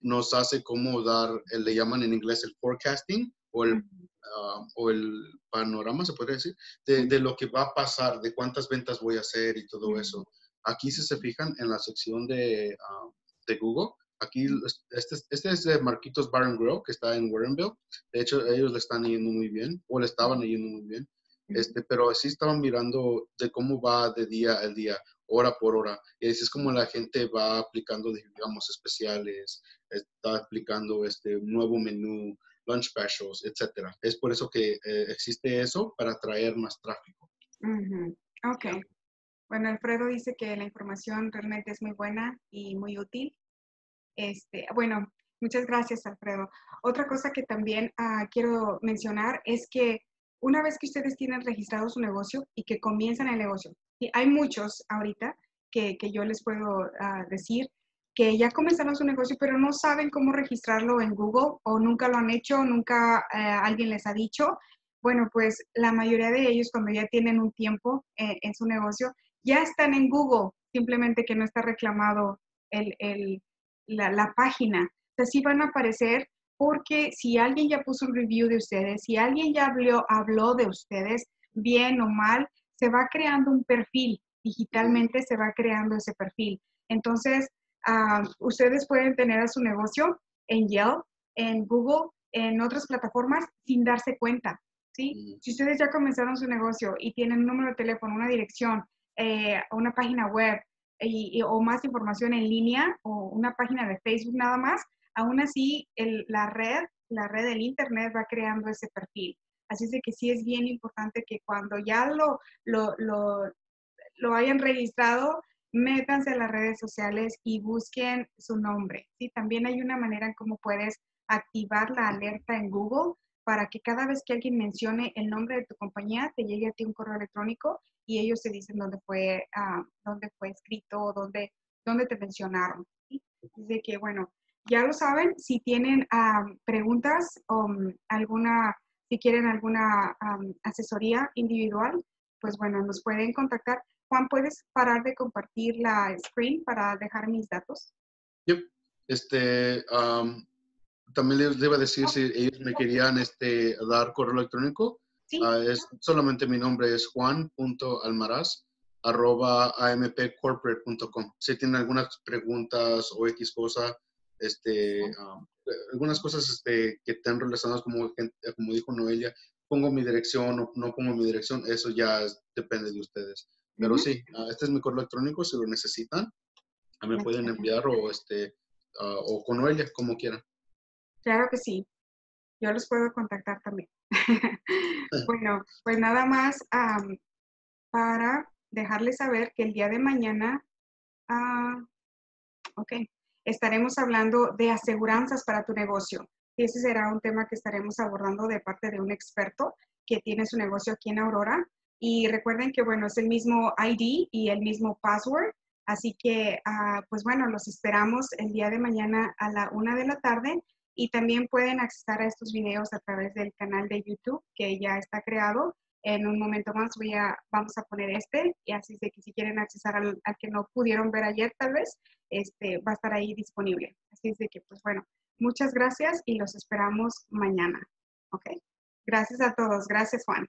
nos hace cómo dar, le llaman en inglés el forecasting, o el, uh, o el panorama, se podría decir, de, de lo que va a pasar, de cuántas ventas voy a hacer y todo eso. Aquí, si se fijan, en la sección de, uh, de Google, aquí, este, este es de Marquitos Bar and Grill, que está en Warrenville. De hecho, ellos le están yendo muy bien, o le estaban yendo muy bien. Este, pero sí estaban mirando de cómo va de día a día, hora por hora. Y así es como la gente va aplicando, digamos, especiales, está aplicando este nuevo menú, lunch specials, etcétera. Es por eso que eh, existe eso, para atraer más tráfico. Uh-huh. Ok. Bueno, Alfredo dice que la información realmente es muy buena y muy útil. Este, bueno, muchas gracias, Alfredo. Otra cosa que también uh, quiero mencionar es que una vez que ustedes tienen registrado su negocio y que comienzan el negocio, y hay muchos ahorita que, que yo les puedo uh, decir, que ya comenzaron su negocio, pero no saben cómo registrarlo en Google, o nunca lo han hecho, nunca eh, alguien les ha dicho. Bueno, pues la mayoría de ellos, cuando ya tienen un tiempo eh, en su negocio, ya están en Google, simplemente que no está reclamado el, el, la, la página. Entonces sí van a aparecer, porque si alguien ya puso un review de ustedes, si alguien ya habló, habló de ustedes, bien o mal, se va creando un perfil, digitalmente se va creando ese perfil. Entonces, Uh, ustedes pueden tener a su negocio en Yelp, en Google, en otras plataformas sin darse cuenta, ¿sí? Mm. Si ustedes ya comenzaron su negocio y tienen un número de teléfono, una dirección, eh, una página web y, y, o más información en línea, o una página de Facebook nada más, aún así el, la red, la red del internet va creando ese perfil. Así es de que sí es bien importante que cuando ya lo, lo, lo, lo hayan registrado, métanse a las redes sociales y busquen su nombre. ¿Sí? También hay una manera en cómo puedes activar la alerta en Google para que cada vez que alguien mencione el nombre de tu compañía, te llegue a ti un correo electrónico y ellos te dicen dónde fue, uh, dónde fue escrito, o dónde, dónde te mencionaron. ¿Sí? Así que, bueno, ya lo saben. Si tienen um, preguntas o um, alguna, si quieren alguna um, asesoría individual, pues bueno, nos pueden contactar. Juan, ¿puedes parar de compartir la screen para dejar mis datos? Yep. Este, um, también les iba a decir, oh, si ellos me querían este, dar correo electrónico. ¿Sí? Uh, es, solamente mi nombre es juan punto almaraz arroba a m p corporate punto com. Si tienen algunas preguntas o X cosa, este, um, algunas cosas este, que estén relacionadas, como, como dijo Noelia, pongo mi dirección o no pongo mi dirección, eso ya es, depende de ustedes. Pero sí, este es mi correo electrónico, si lo necesitan, me pueden enviar, o, este, uh, o con Noelia, como quieran. Claro que sí, yo los puedo contactar también. Bueno, pues nada más um, para dejarles saber que el día de mañana, uh, ok, estaremos hablando de aseguranzas para tu negocio. Y ese será un tema que estaremos abordando de parte de un experto que tiene su negocio aquí en Aurora. Y recuerden que, bueno, es el mismo I D y el mismo password. Así que, uh, pues bueno, los esperamos el día de mañana a la una de la tarde. Y también pueden accesar a estos videos a través del canal de YouTube que ya está creado. En un momento más voy a, vamos a poner este. Y así de que si quieren accesar al, al que no pudieron ver ayer, tal vez, este, va a estar ahí disponible. Así es de que, pues bueno, muchas gracias y los esperamos mañana. ¿Ok? Gracias a todos. Gracias, Juan.